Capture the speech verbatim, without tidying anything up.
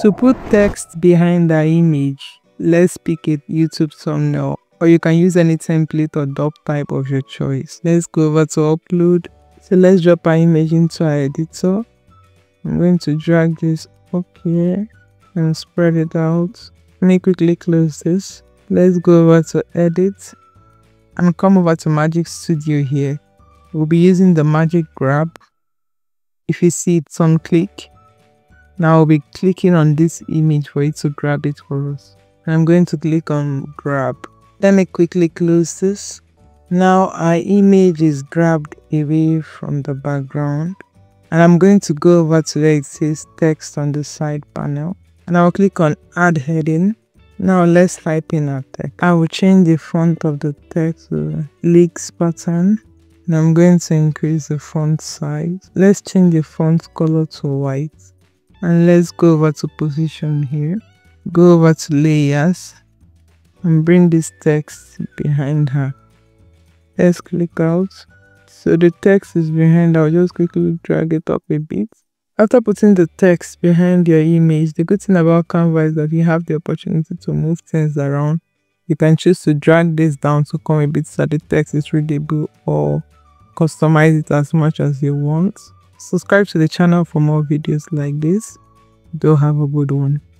To put text behind the image, let's pick a YouTube thumbnail, or you can use any template or dub type of your choice. Let's go over to upload. So let's drop our image into our editor. I'm going to drag this up here and spread it out. Let me quickly close this. Let's go over to edit and come over to Magic Studio here. We'll be using the Magic Grab. If you see it's on click, now we'll be clicking on this image for it to grab it for us. I'm going to click on grab. Let me quickly close this. Now our image is grabbed away from the background. And I'm going to go over to where it says text on the side panel. And I'll click on add heading. Now let's type in our text. I will change the font of the text to leaks pattern. And I'm going to increase the font size. Let's change the font color to white. And let's go over to position here. Go over to layers and bring this text behind her. Let's click out. So the text is behind. I'll just quickly drag it up a bit. After putting the text behind your image, the good thing about Canva is that you have the opportunity to move things around. You can choose to drag this down to come a bit so that the text is readable, or customize it as much as you want. Subscribe to the channel for more videos like this. Go have a good one.